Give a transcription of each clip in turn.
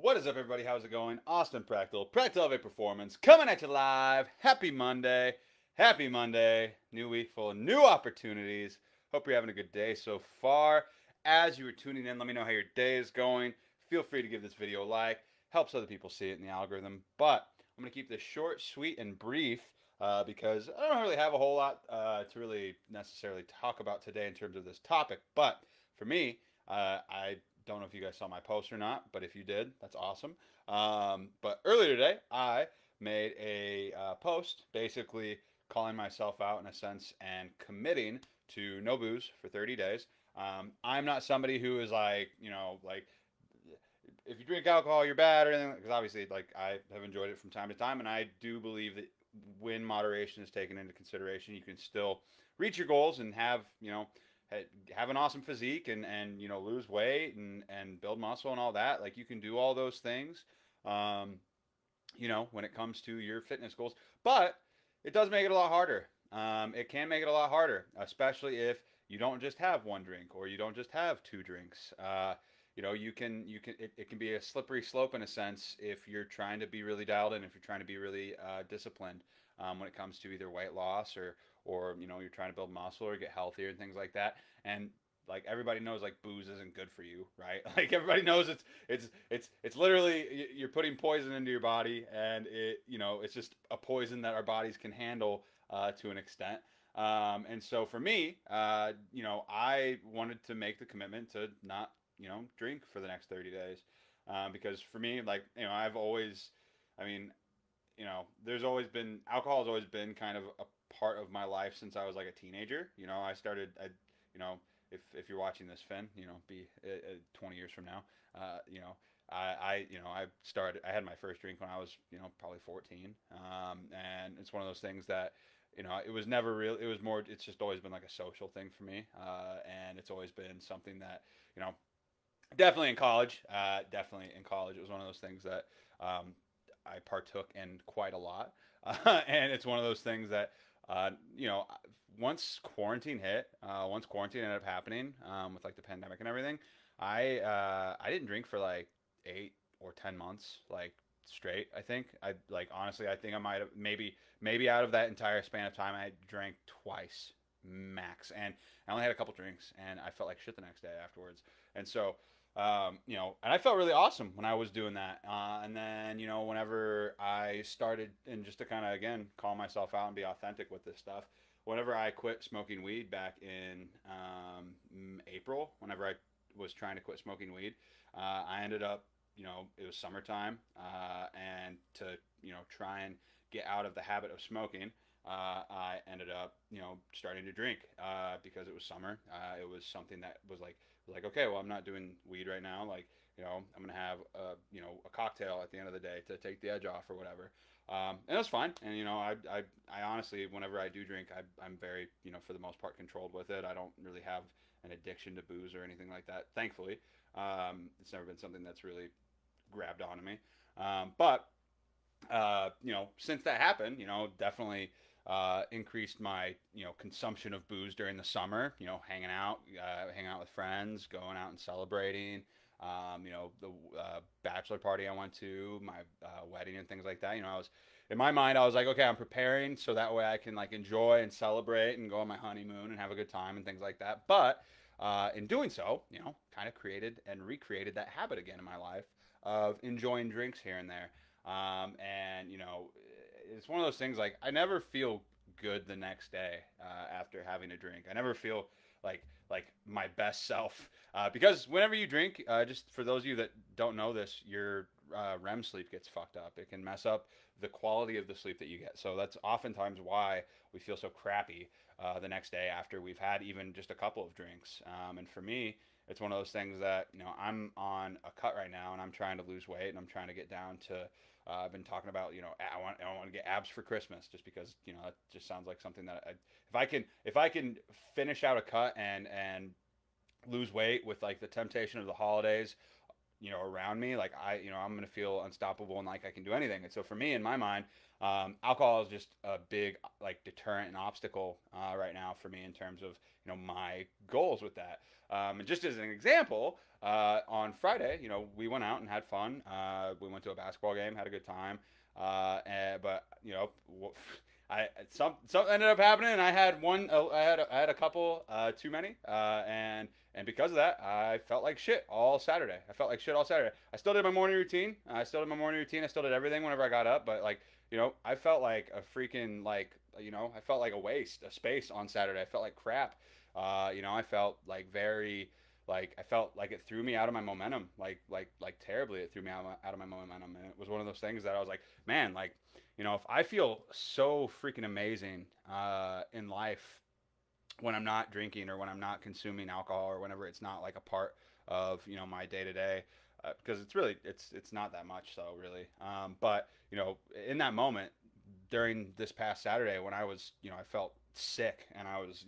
What is up, everybody? How's it going? Austin Prechtel, Prechtelevate Performance, coming at you live. Happy Monday. Happy Monday. New week full of new opportunities. Hope you're having a good day so far. As you were tuning in, let me know how your day is going. Feel free to give this video a like. Helps other people see it in the algorithm. But I'm going to keep this short, sweet, and brief because I don't really have a whole lot to really necessarily talk about today in terms of this topic. But for me, I don't know if you guys saw my post or not, but if you did, that's awesome. But earlier today, I made a post basically calling myself out in a sense and committing to no booze for 30 days. I'm not somebody who is like, you know, like if you drink alcohol, you're bad or anything, because obviously, like, I have enjoyed it from time to time, and I do believe that when moderation is taken into consideration, you can still reach your goals and have, you know, have an awesome physique and you know, lose weight and build muscle and all that. Like, you can do all those things, you know, when it comes to your fitness goals. But it does make it a lot harder. It can make it a lot harder, especially if you don't just have one drink or you don't just have two drinks. You know, it can be a slippery slope in a sense if you're trying to be really dialed in, if you're trying to be really disciplined when it comes to either weight loss or you know, you're trying to build muscle or get healthier and things like that. And like, everybody knows, like, booze isn't good for you, right? Like, everybody knows it's literally, you're putting poison into your body, and it, you know, it's just a poison that our bodies can handle to an extent. And so for me, you know, I wanted to make the commitment to not, you know, drink for the next 30 days. Because for me, like, you know, I've always, I mean, you know, there's always been, alcohol has always been kind of a part of my life since I was like a teenager. You know, I you know, if you're watching this, Finn, you know, be 20 years from now, you know, I had my first drink when I was, you know, probably 14. And it's one of those things that, you know, it was never real. It was more, it's just always been like a social thing for me. And it's always been something that, you know, definitely in college, it was one of those things that, I partook in quite a lot. And it's one of those things that, you know, once quarantine ended up happening, with like the pandemic and everything, I didn't drink for like 8 or 10 months, like straight. I think I, like, honestly, I think I might've maybe out of that entire span of time, I drank twice max, and I only had a couple drinks and I felt like shit the next day afterwards. And so, you know, and I felt really awesome when I was doing that. And then, you know, whenever I started, and just to kind of, again, call myself out and be authentic with this stuff, whenever I quit smoking weed back in, April, whenever I was trying to quit smoking weed, I ended up, you know, it was summertime, and to, you know, try and get out of the habit of smoking, I ended up, you know, starting to drink, because it was summer. It was something that was like, okay, well, I'm not doing weed right now. Like, you know, I'm going to have, you know, a cocktail at the end of the day to take the edge off or whatever. And it was fine. And, you know, I honestly, whenever I do drink, I'm very, you know, for the most part, controlled with it. I don't really have an addiction to booze or anything like that. Thankfully, it's never been something that's really grabbed onto me. But you know, since that happened, you know, definitely, increased my, you know, consumption of booze during the summer, you know, hanging out with friends, going out and celebrating, you know, the bachelor party I went to, my wedding and things like that. You know, I was, in my mind, I was like, okay, I'm preparing so that way I can like enjoy and celebrate and go on my honeymoon and have a good time and things like that. But in doing so, you know, kind of created and recreated that habit again in my life of enjoying drinks here and there. And, you know, it's one of those things, like, I never feel good the next day after having a drink. I never feel like my best self because whenever you drink, just for those of you that don't know this, your REM sleep gets fucked up. It can mess up the quality of the sleep that you get. So that's oftentimes why we feel so crappy the next day after we've had even just a couple of drinks. And for me, it's one of those things that, you know, I'm on a cut right now and I'm trying to lose weight and I'm trying to get down to, I've been talking about, you know, I want to get abs for Christmas just because, you know, that just sounds like something that if I can finish out a cut and lose weight with like the temptation of the holidays around me, like I'm going to feel unstoppable and like I can do anything. And so for me, in my mind, alcohol is just a big like deterrent and obstacle right now for me in terms of, my goals with that. And just as an example, on Friday, we went out and had fun. We went to a basketball game, had a good time. But something ended up happening, and I had a couple too many, and because of that, I felt like shit all Saturday. I still did my morning routine. I still did everything whenever I got up, but like, I felt like a freaking I felt like a waste of space on Saturday. I felt like crap. I felt like I felt like it threw me out of my momentum, like terribly. It threw me out of my momentum. And it was one of those things that I was like, man, if I feel so freaking amazing in life when I'm not drinking or when I'm not consuming alcohol or whenever it's not like a part of, my day to day, because it's really, it's not that much though, really. But in that moment during this past Saturday when I was, I felt sick and I was,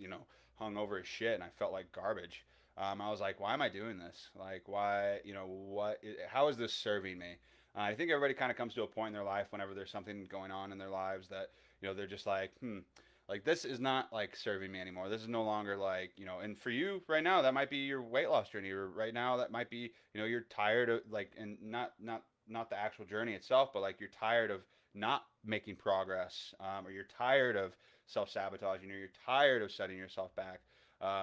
hung over as shit and I felt like garbage. I was like, why am I doing this? Like, why, how is this serving me? I think everybody kind of comes to a point in their life whenever there's something going on in their lives that, they're just like, like this is not like serving me anymore. This is no longer like, and for you right now, that might be your weight loss journey, or right now that might be, you're tired of like, and not the actual journey itself, but like you're tired of not making progress, or you're tired of self-sabotaging, or you're tired of setting yourself back.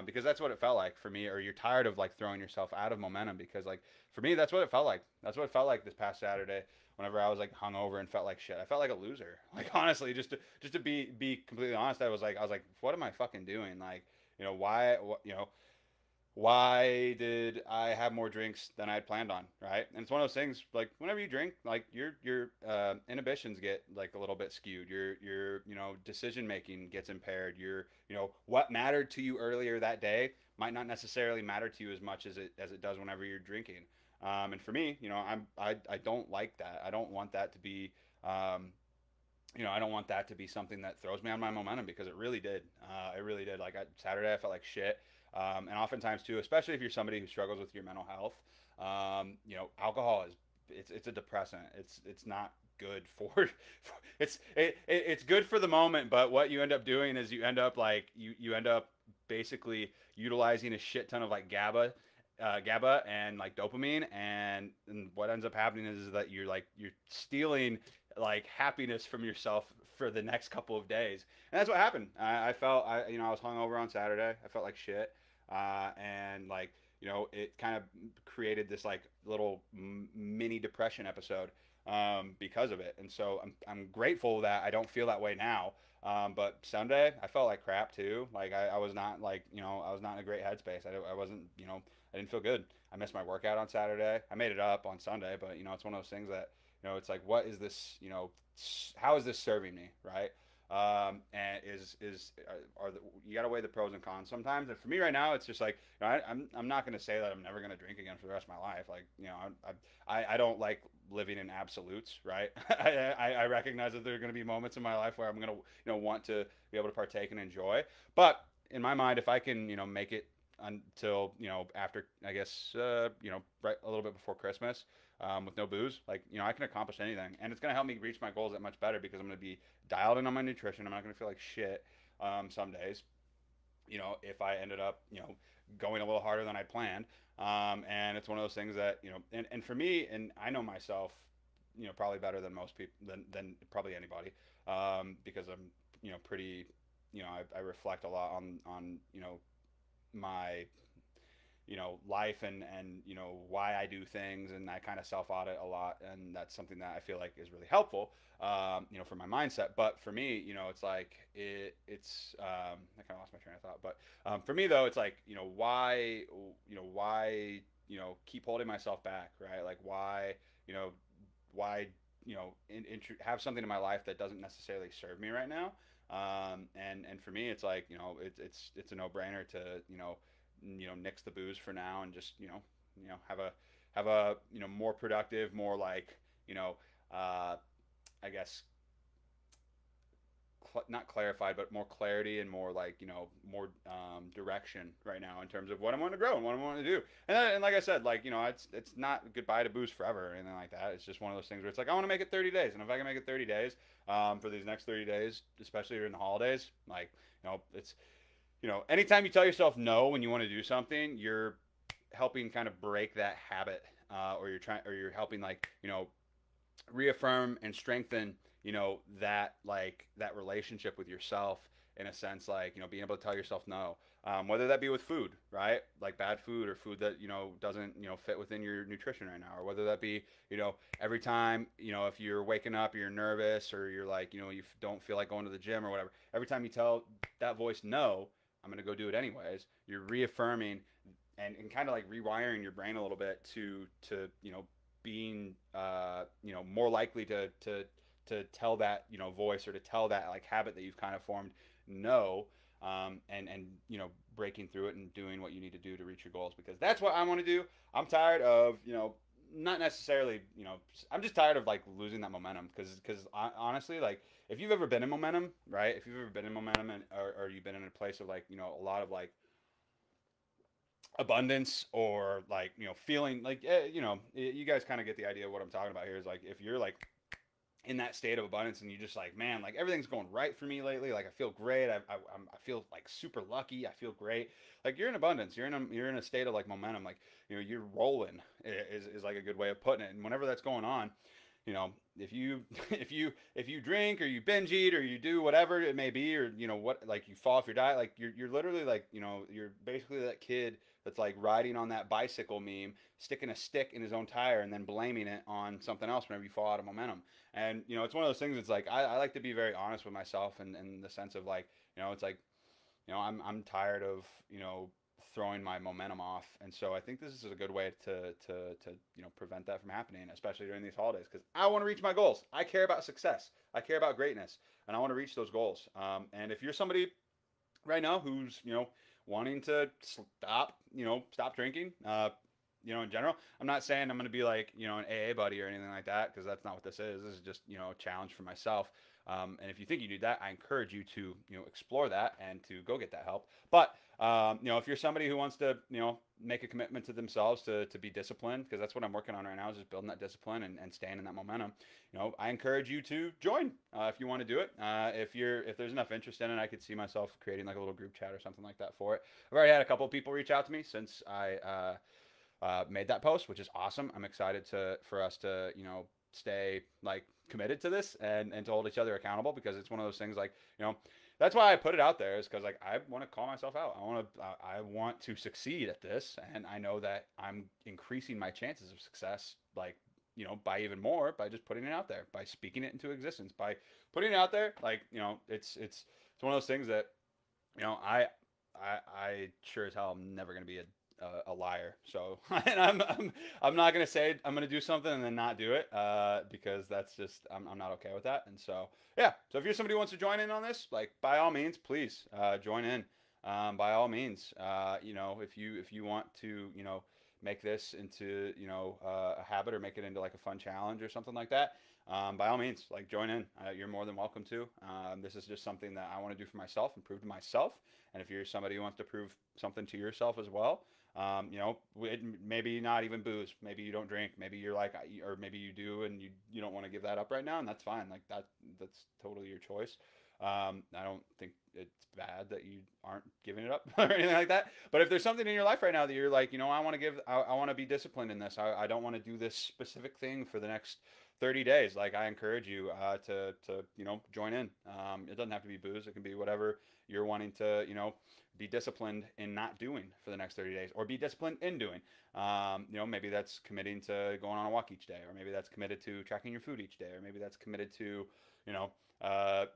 Because that's what it felt like for me, or you're tired of like throwing yourself out of momentum, because like for me, that's what it felt like. That's what it felt like this past Saturday whenever I was like hungover and felt like shit. I felt like a loser. Like honestly, just to be completely honest, I was like, what am I fucking doing? Like, why did I have more drinks than I had planned on, right? And it's one of those things, like whenever you drink, like your inhibitions get like a little bit skewed. Your decision making gets impaired. What mattered to you earlier that day might not necessarily matter to you as much as it does whenever you're drinking. And for me, I don't like that. I don't want that to be I don't want that to be something that throws me on my momentum, because it really did. It really did. Like Saturday, I felt like shit. And oftentimes too, especially if you're somebody who struggles with your mental health, alcohol is, it's a depressant. It's not good for it's good for the moment, but what you end up doing is you end up like, you end up basically utilizing a shit ton of like GABA and like dopamine, and what ends up happening is that you're stealing like happiness from yourself for the next couple of days. And that's what happened. I was hungover on Saturday. I felt like shit. And like, it kind of created this like little mini depression episode, because of it. And so I'm grateful that I don't feel that way now. But Sunday I felt like crap too. Like I was not like, I was not in a great headspace. I wasn't, I didn't feel good. I missed my workout on Saturday. I made it up on Sunday, but it's one of those things that, it's like, what is this, how is this serving me? Right. And you got to weigh the pros and cons sometimes. And for me right now, it's just like, I'm not going to say that I'm never going to drink again for the rest of my life. Like, I don't like living in absolutes, right? I recognize that there are going to be moments in my life where I'm going to, want to be able to partake and enjoy. But in my mind, if I can, make it until, after, I guess, right a little bit before Christmas, with no booze, like, I can accomplish anything, and it's going to help me reach my goals that much better, because I'm going to be dialed in on my nutrition. I'm not going to feel like shit, some days, if I ended up, going a little harder than I planned. And it's one of those things that, and for me, and I know myself, probably better than most people, than probably anybody, because I'm, pretty, I reflect a lot on, my life and why I do things, and I kind of self audit a lot, and that's something that I feel like is really helpful for my mindset. But for me, it's like I kind of lost my train of thought, but for me though, it's like why keep holding myself back, right? Like why have something in my life that doesn't necessarily serve me right now. And for me, it's like, it's a no brainer to, nix the booze for now, and just, have a, more productive, more like, I guess not clarified, but more clarity and more like, you know, more direction right now in terms of what I want to grow and what I want to do. And like I said, like, you know, it's not goodbye to booze forever or anything like that. It's just one of those things where it's like, I want to make it 30 days. And if I can make it 30 days for these next 30 days, especially during the holidays, like, you know, it's, you know, anytime you tell yourself no when you want to do something, you're helping kind of break that habit or you're helping, like, you know, reaffirm and strengthen, you know, that, like, that relationship with yourself in a sense, like, you know, being able to tell yourself no, whether that be with food, right? Like bad food or food that, you know, doesn't, you know, fit within your nutrition right now, or whether that be, you know, every time, you know, if you're waking up, you're nervous, or you're like, you know, you don't feel like going to the gym or whatever, every time you tell that voice, no, I'm going to go do it anyways, you're reaffirming and kind of like rewiring your brain a little bit to, you know, being, you know, more likely to tell that, you know, voice, or to tell that, like, habit that you've kind of formed no, and you know, breaking through it and doing what you need to do to reach your goals, because that's what I want to do. I'm tired of, you know, not necessarily, you know, I'm just tired of, like, losing that momentum, because honestly, like, if you've ever been in momentum, right, if you've ever been in momentum and or you've been in a place of, like, you know, a lot of, like, abundance, or, like, you know, feeling like, you know, you guys kind of get the idea of what I'm talking about here, is like, if you're, like, in that state of abundance and you just like, man, like, everything's going right for me lately, like, I feel great, I feel like super lucky, I feel great, like, you're in abundance, you're in a state of, like, momentum, like, you know, you're rolling is like a good way of putting it. And whenever that's going on, you know, if you drink, or you binge eat, or you do whatever it may be, or, you know, what, like, you fall off your diet, like, you're literally, like, you know, you're basically that kid that's, like, riding on that bicycle meme, sticking a stick in his own tire and then blaming it on something else whenever you fall out of momentum. And, you know, it's one of those things that's like, I like to be very honest with myself, and the sense of, like, you know, it's like, you know, I'm tired of, you know, throwing my momentum off. And so I think this is a good way to you know, prevent that from happening, especially during these holidays, because I want to reach my goals. I care about success. I care about greatness, and I want to reach those goals. And if you're somebody right now who's, you know, wanting to stop drinking, you know, in general, I'm not saying I'm going to be like, you know, an AA buddy or anything like that, because that's not what this is. This is just, you know, a challenge for myself. And if you think you need that, I encourage you to, you know, explore that and to go get that help. But, you know, if you're somebody who wants to, you know, make a commitment to themselves to be disciplined, because that's what I'm working on right now, is just building that discipline and staying in that momentum, you know, I encourage you to join if you want to do it. If there's enough interest in it, I could see myself creating, like, a little group chat or something like that for it. I've already had a couple of people reach out to me since I made that post, which is awesome. I'm excited for us to, you know, stay, like, committed to this and to hold each other accountable, because it's one of those things, like, you know, that's why I put it out there, is because, like, I want to call myself out. I want to succeed at this, and I know that I'm increasing my chances of success, like, you know, by even more, by just putting it out there, by speaking it into existence, by putting it out there. Like, you know, it's one of those things that, you know, I sure as hell I'm never going to be a liar. So and I'm not going to say I'm going to do something and then not do it, because that's just, I'm not okay with that. And so, yeah. So if you're somebody who wants to join in on this, like, by all means, please, join in, by all means, you know, if you want to, you know, make this into, you know, a habit, or make it into, like, a fun challenge or something like that. By all means, like, join in. You're more than welcome to. This is just something that I want to do for myself and prove to myself. And if you're somebody who wants to prove something to yourself as well, you know, maybe not even booze, maybe you don't drink, maybe you're like, or maybe you do and you don't want to give that up right now, and that's fine. Like, that's totally your choice. I don't think it's bad that you aren't giving it up or anything like that. But if there's something in your life right now that you're like, you know, I want to be disciplined in this. I don't want to do this specific thing for the next 30 days. Like, I encourage you, to, you know, join in. It doesn't have to be booze. It can be whatever you're wanting to, you know, be disciplined in not doing for the next 30 days, or be disciplined in doing. You know, maybe that's committing to going on a walk each day, or maybe that's committed to tracking your food each day, or maybe that's committed to, you know,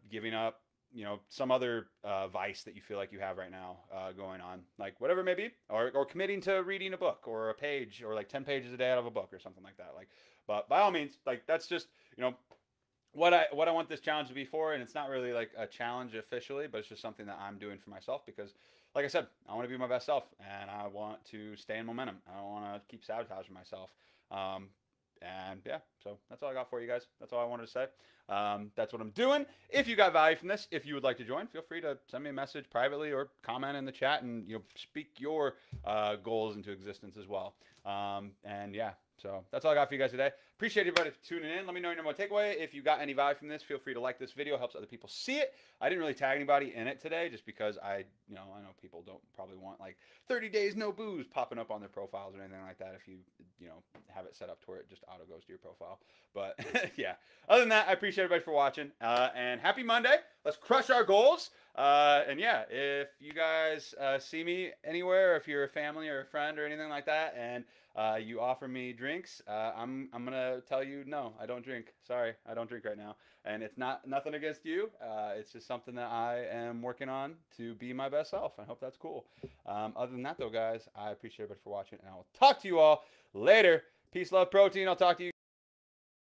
giving up, you know, some other vice that you feel like you have right now going on, like, whatever it may be, or committing to reading a book, or a page, or like 10 pages a day out of a book, or something like that. Like, but by all means, like, that's just, you know, what I want this challenge to be for. And it's not really, like, a challenge officially, but it's just something that I'm doing for myself, because, like I said, I want to be my best self, and I want to stay in momentum. I don't want to keep sabotaging myself. And yeah, so that's all I got for you guys. That's all I wanted to say. That's what I'm doing. If you got value from this, if you would like to join, feel free to send me a message privately or comment in the chat and, you know, speak your goals into existence as well. And yeah, so that's all I got for you guys today. Appreciate everybody for tuning in. Let me know your number one takeaway. If you got any value from this, feel free to like this video. It helps other people see it. I didn't really tag anybody in it today just because I know people don't probably want like 30 days no booze popping up on their profiles or anything like that if you have it set up to where it just auto goes to your profile. But yeah, other than that, I appreciate everybody for watching. And happy Monday. Let's crush our goals. And yeah, if you guys see me anywhere, if you're a family or a friend or anything like that, and you offer me drinks, I'm gonna tell you no, I don't drink. Sorry, I don't drink right now. And it's nothing against you. It's just something that I am working on to be my best self. I hope that's cool. Other than that, though, guys, I appreciate everybody for watching, and I will talk to you all later. Peace, love, protein. I'll talk to you.